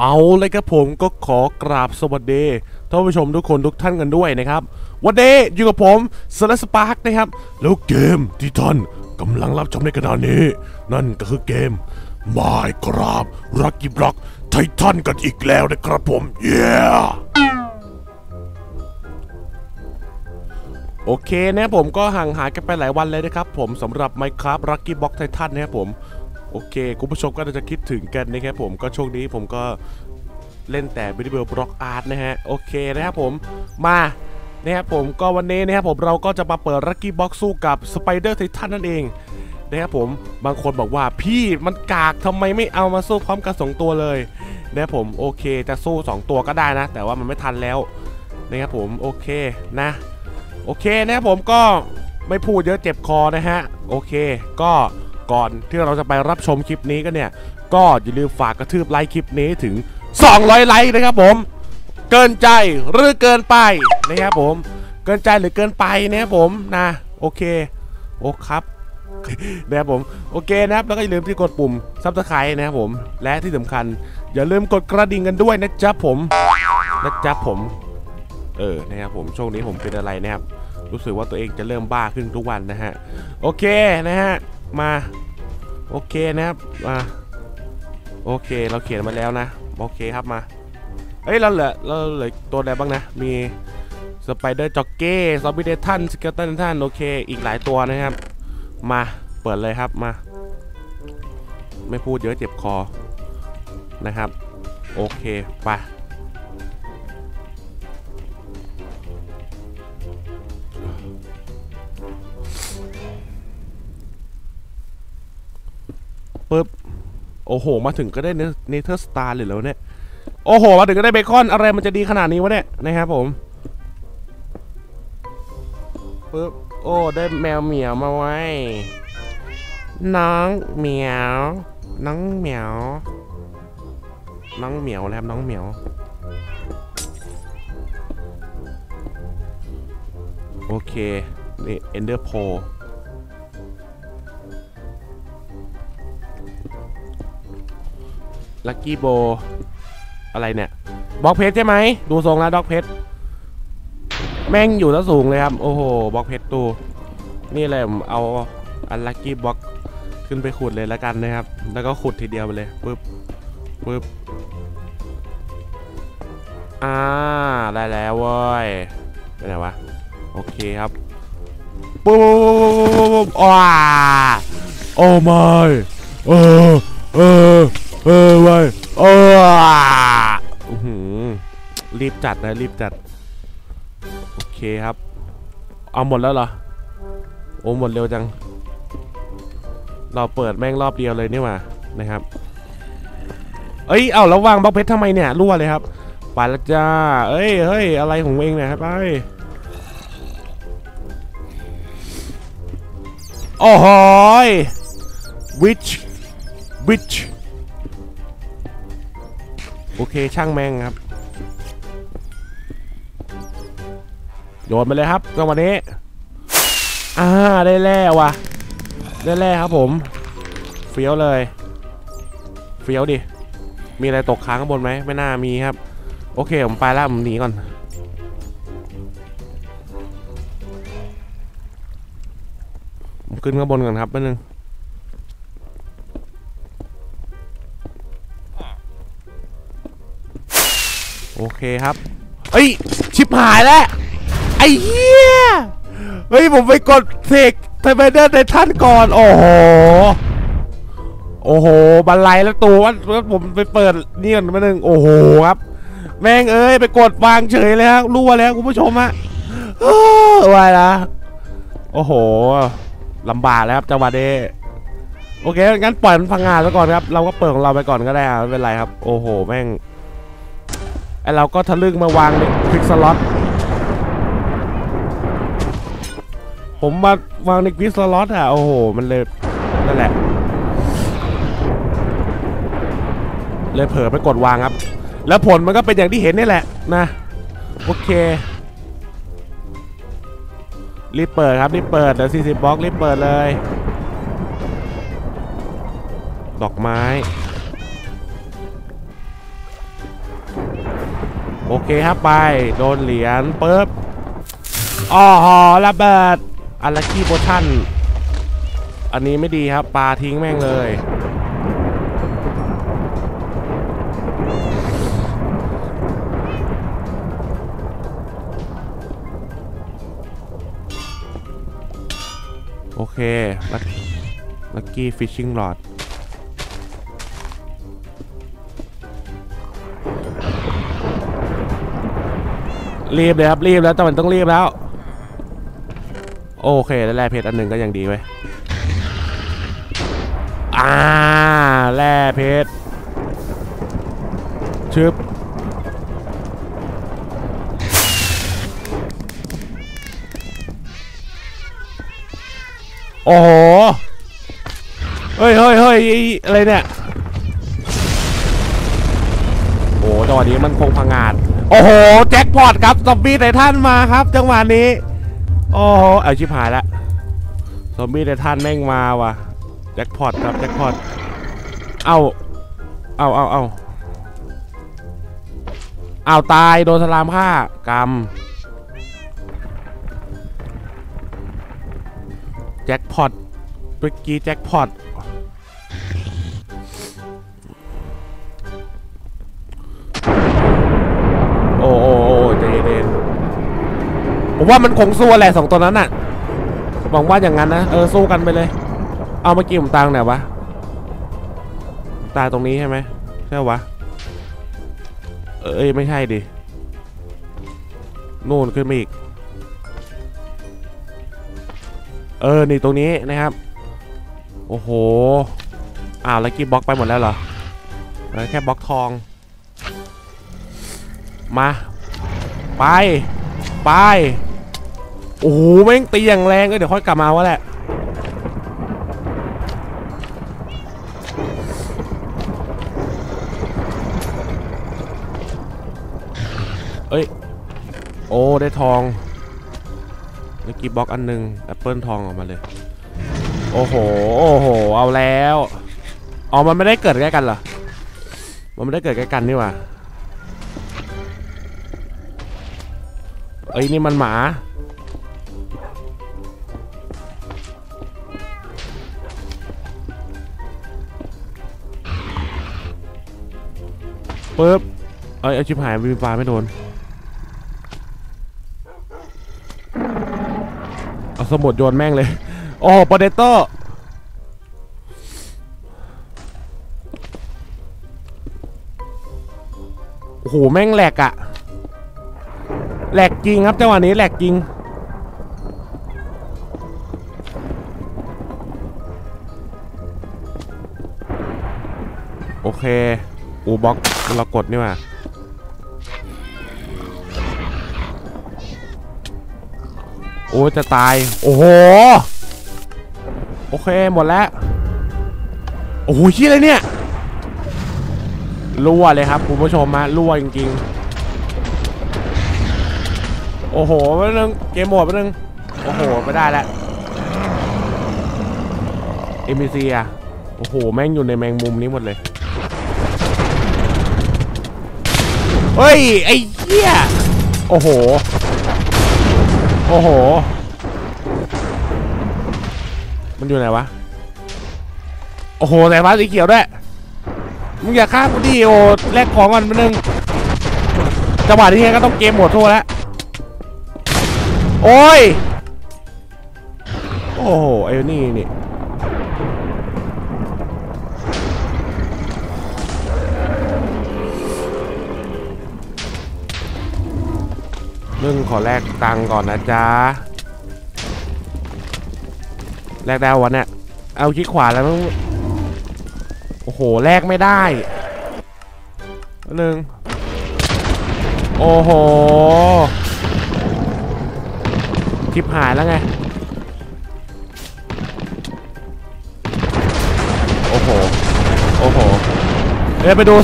เอาเลยครับผมก็ขอกราบสวัสดีท่านผู้ชมทุกคนทุกท่านกันด้วยนะครับวันนี้อยู่กับผมสลัดสปาร์คนะครับแล้วเกมที่ท่านกำลังรับชมในขณะนี้นั่นก็คือเกมMinecraft Rocky Block ไททันกันอีกแล้วนะครับผมเย้ yeah! โอเคนะผมก็ห่างหายกันไปหลายวันเลยนะครับผมสำหรับ Minecraft Rocky Block ไททันนะครับผมโอเคคุณผู้ชมก็จะคิดถึงกันนะครับผมก็ช่วงนี้ผมก็เล่นแต่ Buildable Block Art นะฮะโอเคนะครับผมมานะครับผมก็วันนี้นะครับผมเราก็จะมาเปิด Rocky Block สู้กับ Spider Titan นั่นเองนะครับผมบางคนบอกว่าพี่มันกากทำไมไม่เอามาสู้พร้อมกัน2ตัวเลยนะครับผมโอเคจะสู้2ตัวก็ได้นะแต่ว่ามันไม่ทันแล้วนะครับผมโอเคนะโอเคนะครับผมก็ไม่พูดเยอะเจ็บคอนะฮะโอเคก็ก่อนที่เราจะไปรับชมคลิปนี้ก็เนี่ยก็อย่าลืมฝากกระทืบไลค์คลิปนี้ถึง200ไลค์นะครับผมเกินใจหรือเกินไปนะครับผมเกินใจหรือเกินไปนะครับผมนะโอเคโอ้ครับนะครับผมโอเคนะครับแล้วก็อย่าลืมที่กดปุ่ม Subscribe นะครับผมและที่สำคัญอย่าลืมกดกระดิ่งกันด้วยนะจ๊ะผมนะจ๊ะผมนะครับผมช่วงนี้ผมเป็นอะไรนะครับรู้สึกว่าตัวเองจะเริ่มบ้าขึ้นทุกวันนะฮะโอเคนะฮะมาโอเคนะครับมาโอเคเราเขียนมาแล้วนะโอเคครับมาเฮ้ยเราเหลือตัวอะไรบ้างนะมีสไปเดอร์จ็อกเก้ซอมบี้เดทันสเกลตันท่านโอเคอีกหลายตัวนะครับมาเปิดเลยครับมาไม่พูดเยอะเจ็บคอนะครับโอเคไปปึ๊บโอ้โหมาถึงก็ได้เนเธอร์สตาร์เลยแล้วเนี่ยโอ้โหมาถึงก็ได้เบคอนอะไรมันจะดีขนาดนี้วะเนี่ยนะครับผมปึ๊บโอ้ได้แมวเหมียวมาไว้น้องเหมียวน้องเหมียวน้องเหมียวแล้วน้องเหมียวโอเคนี่เอนเดอร์โพลักกี้โบอะไรเนี่ยบ็อกเพชรใช่ไหมดูทรงแล้วด็อกเพชรแม่งอยู่แล้วสูงเลยครับโอ้โหบ็อกเพชรตูนี่เลยผมเอาอันลักกี้บ็อกขึ้นไปขุดเลยละกันนะครับแล้วก็ขุดทีเดียวไปเลยปึ๊บปึ๊บได้แล้วเว้ยไปไหนวะโอเคครับปุ๊บอ้าโอ้ไม่ไว้รีบจัดนะรีบจัดโอเคครับเอาหมดแล้วเหรอโอ้หมดเร็วจังเราเปิดแม่งรอบเดียวเลยนี่มานะครับเอ้ยเอาแล้ววางบล็อกเพชรทำไมเนี่ยรั่วเลยครับไปละจ้าเอ้ยเฮ้ยอะไรของเองเนี่ยครับไปโอ้โหวิชโอเคช่างแมงครับโยนมาเลยครับจังหวะนี้ได้แร่ว่ะได้แร่ครับผมเฟี้ยวเลยเฟี้ยวดิมีอะไรตกค้างข้างบนไหมไม่น่ามีครับโอเคผมไปแล้วผมหนีก่อนผมขึ้นข้างบนก่อนครับแป๊บนึงโอเคครับเอ้ยชิบหายแล้วไอ้เหี้ยเฮ้ยผมไปกดเสกไทเบเดอร์ในท่านก่อนโอ้โหโอ้โหบันไลแล้วตัวว่าผมไปเปิดนี่ก่อนมาหนึ่งโอ้โหครับแม่งเอ้ยไปกดวางเฉยเลยครับรั่วแล้วคุณผู้ชมฮะวายละโอ้โหลำบากแล้วครับจังหวะนี้โอเคงั้นปล่อยมันพังงาซะก่อนครับเราก็เปิดของเราไปก่อนก็ได้ไม่เป็นไรครับโอ้โหแม่งเราก็ทะลึ่งมาวางในควิกสล็อตผมมาวางในควิกสล็อตอ่ะโอ้โหมันเลยนั่นแหละเลยเผลอไปกดวางครับแล้วผลมันก็เป็นอย่างที่เห็นนี่แหละนะโอเครีบเปิดครับรีบเปิดเดี๋ยว40บล็อกรีบเปิดเลยดอกไม้ โอเคครับไปโดนเหรียญปึ๊บอ๋อระเบิดอัลลัคกี้โพชั่นอันนี้ไม่ดีครับปลาทิ้งแม่งเลยโอเคลัคกี้ฟิชชิ่งรอดรีบเลยครับรีบแล้วแต่มันต้องรีบแล้วโอเคแล้วแร่เพชรอันหนึ่งก็ยังดีไว้แร่เพชรชึบโอ้โหเฮ้ยอะไรเนี่ยโอ้จังหวะนี้มันคงพังงาดโอ้โหแจ็คพอตครับซอมบี้ไททันมาครับจังหวะนี้โอ้โหเอาชิบหายละซอมบี้ไททันแม่งมาว่ะแจ็คพอตครับแจ็คพอตเอาตายโดนสลามฆ่ากรรมแจ็คพอตเมื่อกี้แจ็คพอตโอ้โหใจเย็นๆผมว่ามันคงสู้อะไรสองตัวนั้นน่ะหวังว่าอย่างนั้นนะสู้กันไปเลยเอาเมื่อกี้ผมตายไหนวะตายตรงนี้ใช่ไหมใช่วะไม่ใช่ดินู่นขึ้นมาอีกนี่ตรงนี้นะครับโอ้โหแล้วกี้บล็อกไปหมดแล้วเหรอแค่บล็อกทองมาไปโอ้โหแม่งตีอย่างแรงเดี๋ยวค่อยกลับมาวะแหละโอ้ได้ทองเมื่อกี้บล็อกอันนึงแอปเปิลทองออกมาเลยโอ้โหเอาแล้วมันไม่ได้เกิดใกล้กันเหรอมันไม่ได้เกิดใกล้กันนี่หว่านี่มันหมาปึ๊บเอาชิบหายมีปลาไม่โดนเอาสมุดโยนแม่งเลยโอ้โปรเดเตอร์โอ้โหแม่งแหลกอะแหลกจริงครับจังหวะนี้แหลกจริงโอเคบล็อกเรากดนี่ว่ะโอ้จะตายโอ้โหโอเคหมดแล้วโอ้โหชี้เลยเนี่ยรั่วเลยครับคุณผู้ชมมารั่วจริงๆโอ้โหแป๊บนึงเกมหมดแป๊บนึงโอ้โหไม่ได้แล้ว MBC อ่ะโอ้โหแม่งอยู่ในแมงมุมนี้หมดเลยเฮ้ยไอ้เหี้ยโอ้โหมันอยู่ไหนวะโอ้โหแต่ว่าสีเขียวด้วยมึงอย่าฆ่ากูดิโอแลกของมันแป๊บนึงจังหวะนี้ก็ต้องเกมหมดทั่วแล้วโอ้ยโอ้โหไอ้นี่นึ่งขอแลกตังก่อนนะจ๊ะแลกได้วันเนี่ยเอาขี้ขวาแล้วมั้งโอ้โหแลกไม่ได้หนึ่งโอ้โหชิบหายแล้วไงโอ้โหไปดู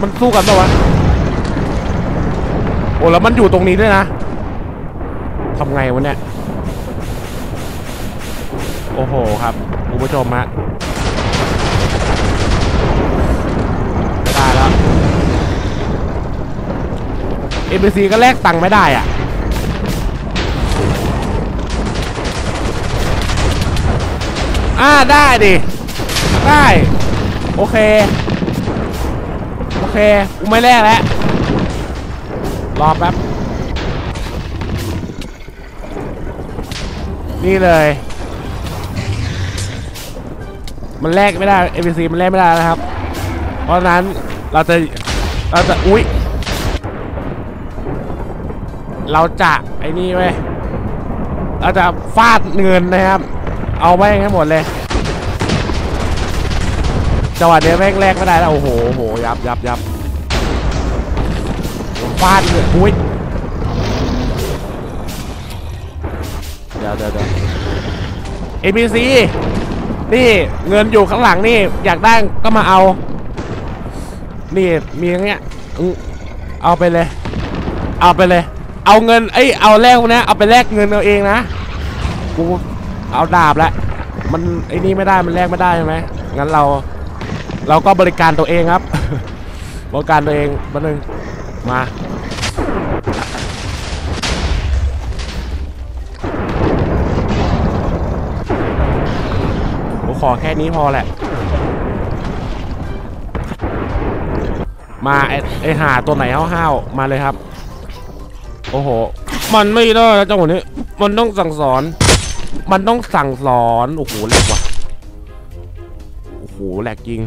มันสู้กันปะวะโอ้แล้วมันอยู่ตรงนี้ด้วยนะทำไงวะเนี่ยโอ้โหครับคุณผู้ชมฮะตายแล้ว NPC ก็แลกตังค์ไม่ได้อ่ะได้ดิได้โอเคกูไม่แลกแล้วรอแป๊บนี่เลยมันแลกไม่ได้ NPC มันแลกไม่ได้นะครับเพราะนั้นเราจะอุ๊ยไอ้นี่เว้ยเราจะฟาดเงินนะครับเอาแม่งให้หมดเลยจังหวะเนี้ยแม่งแลกไม่ได้แล้วโอ้โหยับฟาดเลยอุ๊ยเดี๋ยว NPC นี่เงินอยู่ข้างหลังนี่อยากได้ก็มาเอานี่มีอย่างเงี้ยเอาไปเลยเอาเงินเอาแลกนะเอาไปแลกเงินเอาเองนะกูเอาดาบละมันไอ้นี่ไม่ได้มันแลกไม่ได้ใช่ไหมงั้นเราก็บริการตัวเองครับ บริการตัวเองแป๊บนึงมาขอแค่นี้พอแหละมาไอหาตัวไหนห้าวๆมาเลยครับโอ้โหมันไม่ได้แล้วเจ้าหนูนี้มันต้องสั่งสอนโอ้โหแหลกว่ะโอ้โหแหลกจริง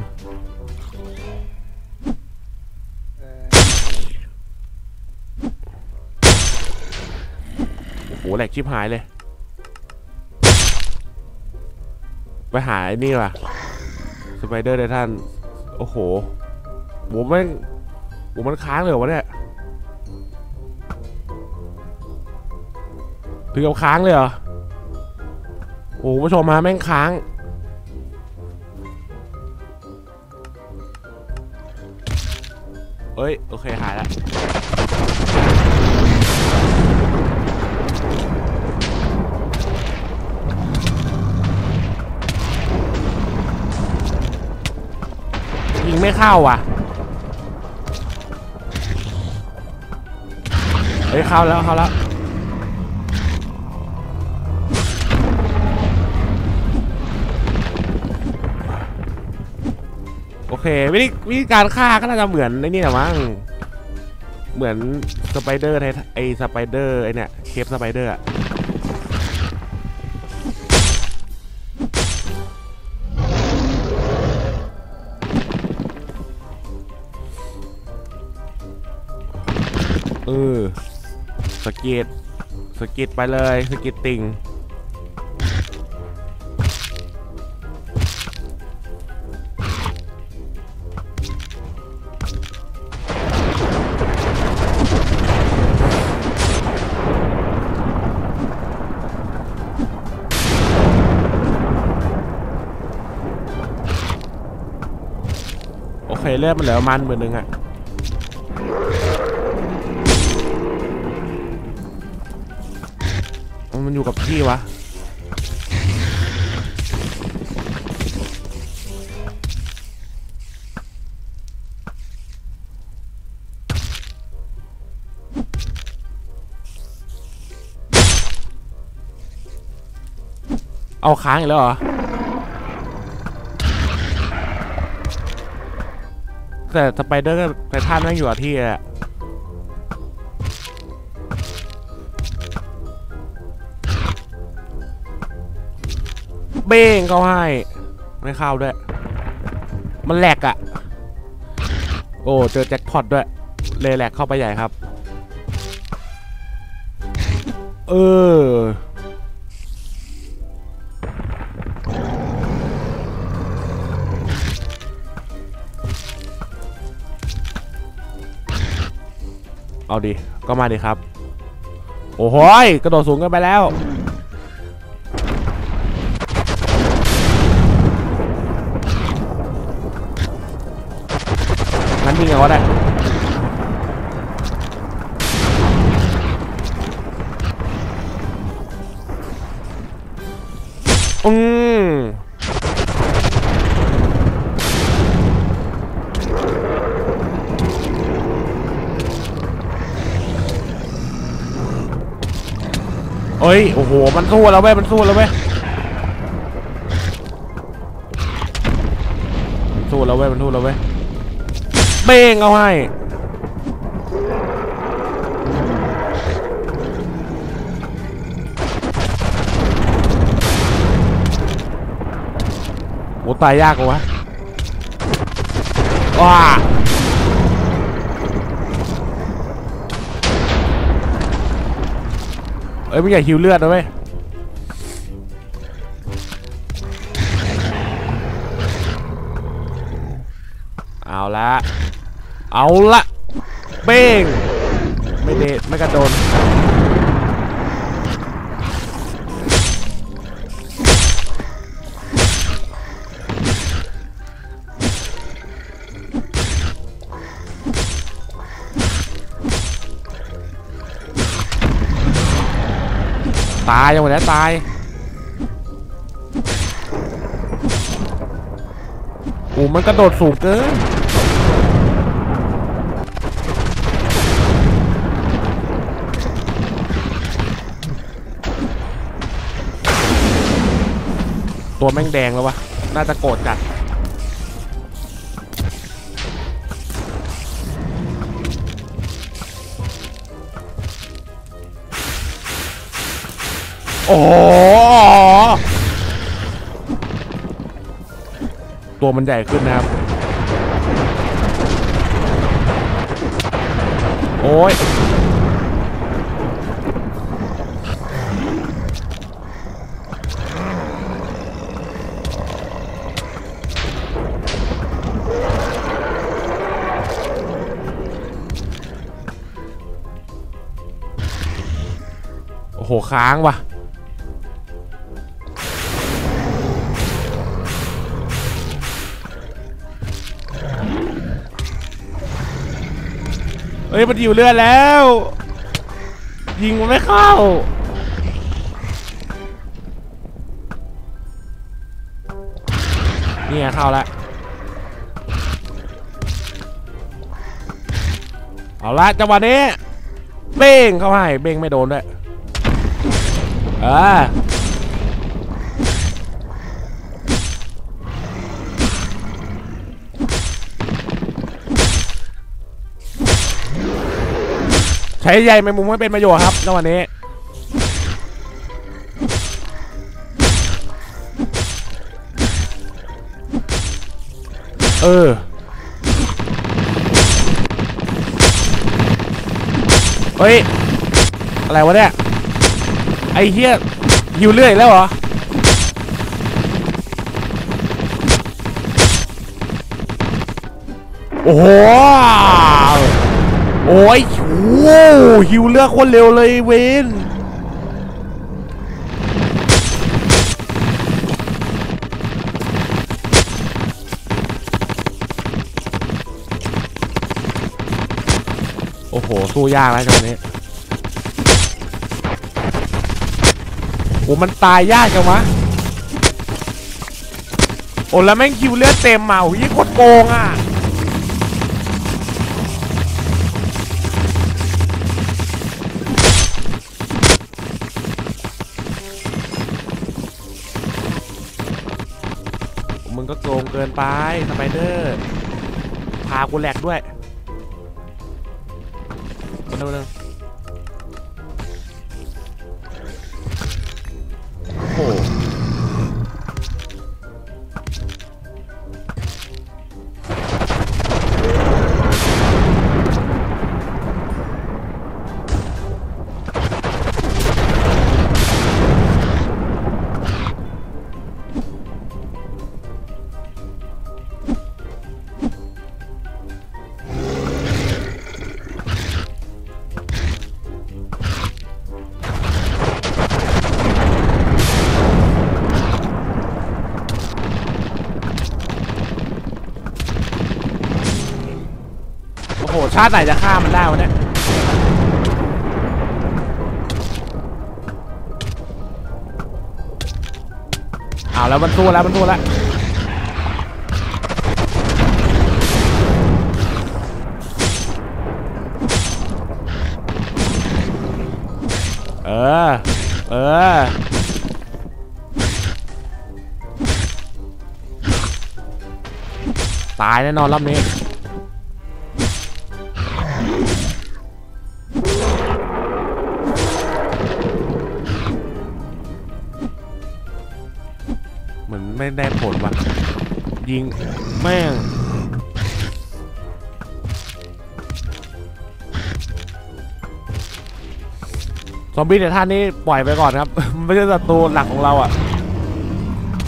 โอ้โหแหลกชิบหายเลยไปหาไอ้นี่ว่ะสไปเดอร์ไททันโอ้โหมันค้างเลยวะเนี่ยถึงกับค้างเลยเหรอโอ้ผู้ชมมาแม่งค้างโอเคหายแล้วยิงไม่เข้าอ่ะเข้าแล้วโอเควิธีการฆ่าก็น่าจะเหมือนไอ้นี่แหละมั้งเหมือนสไปเดอร์ไอเนี่ยเคฟสไปเดอร์อะสกิดไปเลยสกิดติงโอเคเลือดมันเหลือมันมือนึงอะมันอยู่กับพี่วะเอาค้างอีกแล้วเหรอแต่สไปเดอร์แต่ท่านนั่งอยู่กับที่อะเบ้งเขาให้ไม่เข้าด้วยมันแหลกอ่ะโอ้เจอแจ็คพอตด้วยเลยแหลกเข้าไปใหญ่ครับเอาดิก็มาดิครับโอ้โหกระโดดสูงกันไปแล้วงั้นยิงเขาได้ เอ้ยโอ้โหมันสู้แล้วเว้ยมันสู้แล้วเว้ยสู้แล้วเว้ยมันสู้แล้วเว้ยเบ้งเอาให้โอ้ตายยากกว่ะว้าเอ้ยไม่อยากหิวเลือดนะเว้ยเอาละเอาละเบ้งไม่เดชไม่กระโดนตายยังไงแล้วตายโอ้มันกระโดดสูงเกินตัวแม่งแดงแล้ววะน่าจะโกรธจัดโอ้ตัวมันใหญ่ขึ้นนะครับโอ้ยโอ้โหค้างว่ะเอ้ยมันอยู่เลือดแล้วยิงมันไม่เข้าเนี่ยเข้าแล้วเอาละจังหวะนี้เบ้งเข้าให้เบ้งไม่โดนด้วยใช้ใยแมงมุมไม่เป็นประโยชน์ครับในวันนี้เฮ้ยอะไรวะเนี่ยไอ้เหี้ยหิวเรื่อยแล้วเหรอโอ้โหโอ้ยหิวเลือดคนเร็วเลยเวนโอ้โหสู้ยากนะจังนี้โอ้มันตายยากจังวะโอ้แล้วแม่งหิวเลือดเต็มมาโอ้ยโคตรโกงอ่ะก็โกงเกินไปสไปเดอร์พากูแหลกด้วยคนนึงโอ้ชาติไหนจะฆ่ามันได้วะเนี่ยเอาแล้วมันสู้แล้วมันสู้แล้ว เออตายแน่นอนรอบนี้เหมือนไม่ได้ผลว่ะยิงแม่งซอมบี้แต่ท่านนี้ปล่อยไปก่อนครับ ไม่ใช่ศัตรูหลักขอ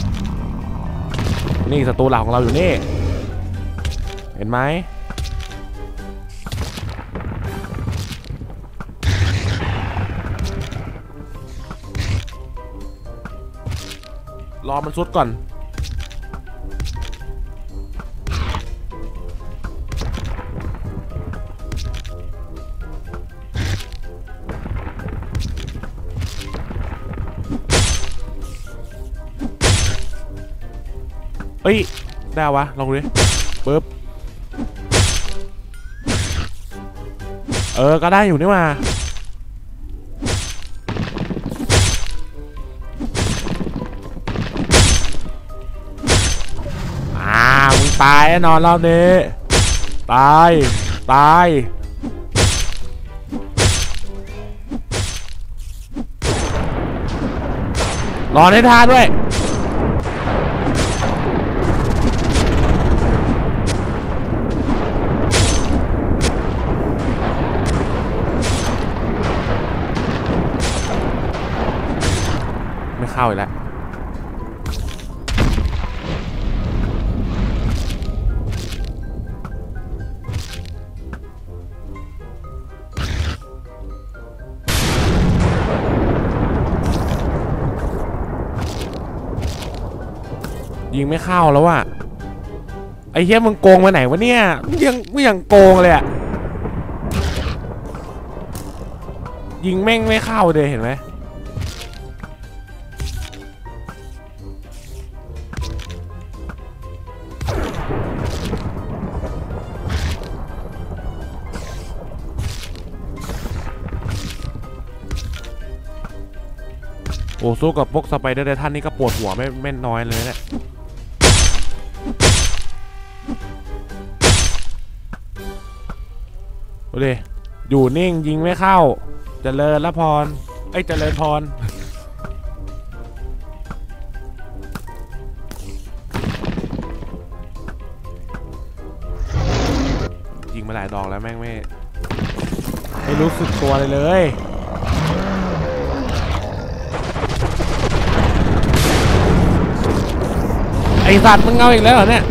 งเราอ่ะนี่ศัตรูหลักของเราอยู่นี่เห็นไหมรอมันซุดก่อนเอ้ยได้วะลองดูดิปึ๊บก็ได้อยู่นี่มามึงตายแน่นอนรอบนี้ตายตายรอให้ทานด้วยเข้าอีกแล้วยิงไม่เข้าแล้วอ่ะไอ้เหี้ยมึงโกงไปไหนวะเนี่ยยังโกงเลยอ่ะยิงแม่งไม่เข้าเลยเห็นไหมโอ้สู้กับพวกสไปเดอร์ไททันนี่ก็ปวดหัวไม่น้อยเลยเนี่ยโอเคอยู่นิ่งยิงไม่เข้าเจริญละพรเจริญพรยิงมาหลายดอกแล้วแม่งไม่รู้สึกตัวเลยไอสัตว์มึงเอาอีกแล้วเหรอเนี่ย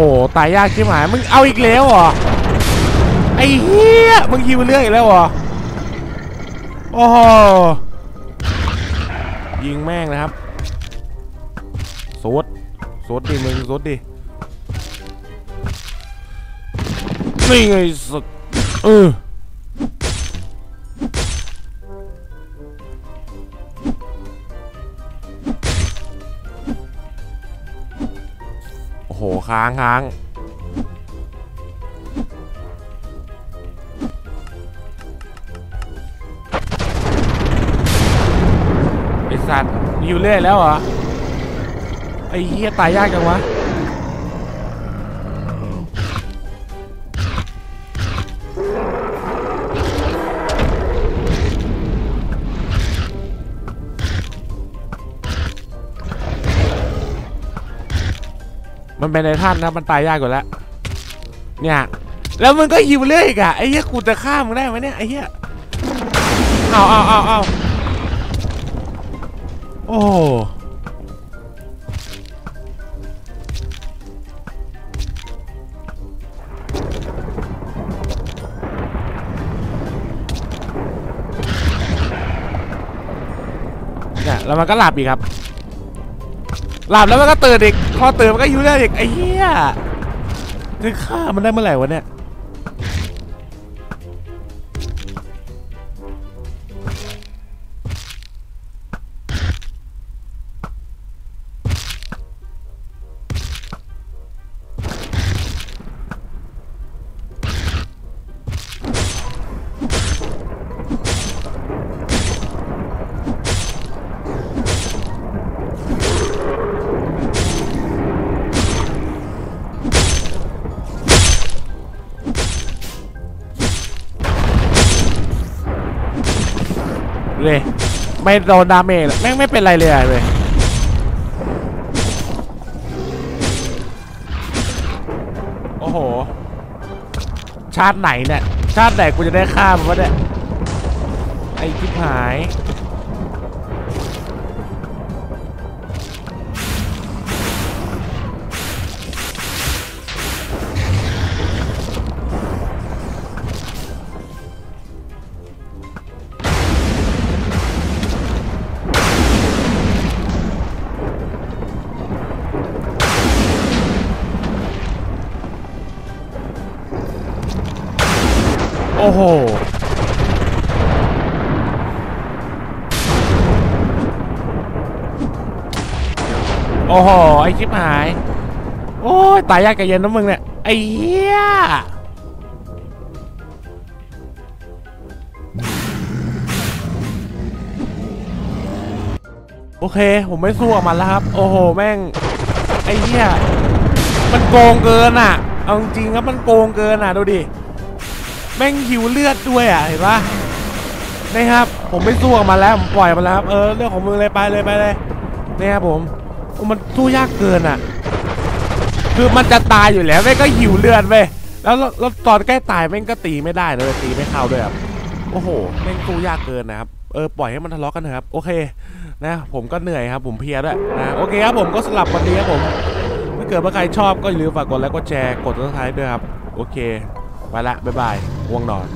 โอ้ตายยากใช่ไหมมึงเอาอีกแล้วเหรอไอ้เหี้ยมึงยิงเรื่อยอีกแล้วเหรอโอ้โหยิงแม่งนะครับโซดดิมึงโซดดินี่ไงสุดโหค้างไอสัตว์อยู่เรื่อยแล้วเหรอไอเหี้ยตายยากจังวะมันเป็นในท่านนะมันตายยากกว่าแล้วเนี่ยแล้วมันก็ยิงเรื่อยอีกอ่ะไอ้เหี้ยกูจะฆ่ามึงได้ไหมเนี่ยไอ้เหี้ยเอาโอ้ แล้วมันก็หลับอีกครับหลับแล้วมันก็ตื่นอีกพอตื่นมันก็อยู่ได้อีกไอ้เหี้ยจะฆ่ามันได้เมื่อไหร่วะเนี่ยเลยไม่โดนดาเมจแม่งไม่เป็นไรเลยเว้ยโอ้โหชาติไหนเนี่ยชาติไหนกูจะได้ฆ่ามันวะเนี่ยไอ้ชิบหายโอ้โหโอ้โหไอ้ชิบหายโอ้ยตายยากแกเย็นนะมึงเนี่ยไอ้เหี้ยโอเคผมไม่สู้กับมันแล้วครับโอ้โหแม่งไอ้เหี้ยมันโกงเกินอ่ะเอาจริงครับมันโกงเกินอ่ะดูดิแม่งหิวเลือดด้วยอ่ะเห็นปะนี่ครับผมไม่สู้ออกมาแล้วผมปล่อยมันแล้วครับเรื่องของมึงเลยไปเลยไปเลยนี่ครับผมมันสู้ยากเกินอ่ะคือมันจะตายอยู่แล้วแม่งก็หิวเลือดเว้ยแล้วตอนใกล้ตายแม่งก็ตีไม่ได้เลยตีไม่เข้าด้วยครับโอ้โหแม่งสู้ยากเกินนะครับปล่อยให้มันทะเลาะกันเถอะครับโอเคนะผมก็เหนื่อยครับผมเพลียด้วยนะโอเคครับผมก็สลับวันนี้ครับผมถ้าเกิดว่าใครชอบก็อย่าลืมฝากกดไลค์กดแชร์กดซับสไครบ์ด้วยครับโอเคไปละบ๊ายบายง่วงนอน